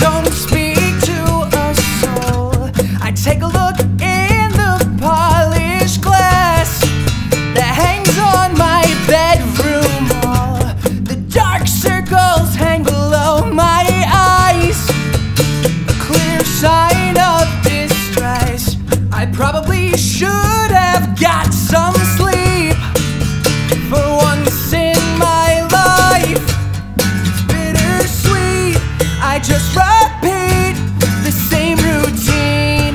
don't speak to a soul. I take a look in the polished glass that hangs on my bedroom wall. The dark circles hang below my eyes, a clear sign of distress. I probably should have got some sleep. For once in my life, it's bittersweet. I just repeat the same routine.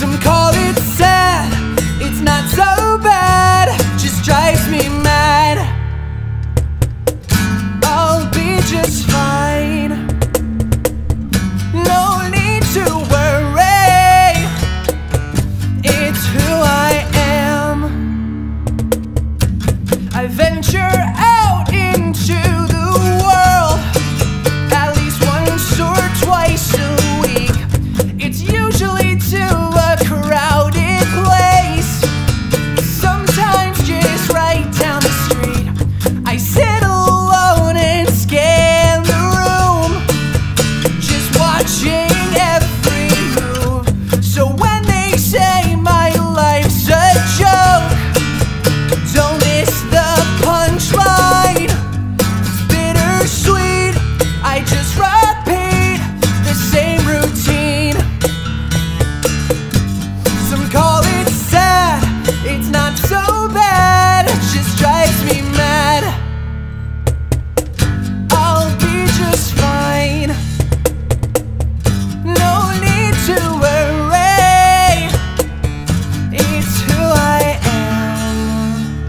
Some call it sad, it's not so bad, just drives me mad. I'll be just fine, no need to worry, it's who I am. I venture out into the world at least once or twice a week. It's usually to a crowded place, sometimes just right down the street. I sit alone and scan the room, just watching every move. So when they say my life's a joke, don't miss the punchline. It's bittersweet. I just repeat the same routine. Some call it sad, it's not so bad, it just drives me mad. I'll be just fine, no need to worry, it's who I am.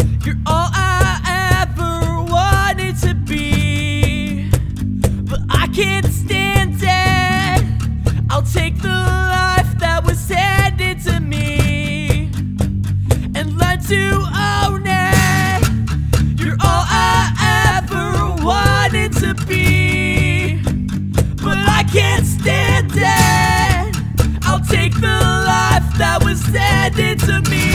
You're all I ever wanted to be, but I can't stand it. I'll take the life that was handed to me and learn to own it. You're all I ever wanted to be, but I can't stand it. I'll take the life that was handed to me.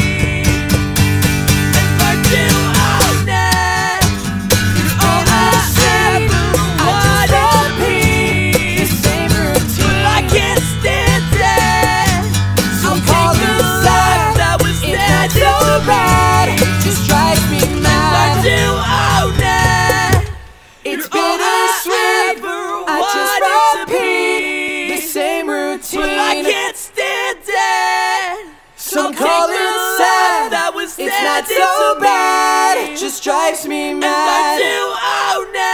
Some call it sad, that was sad, it's not so bad, it just drives me mad.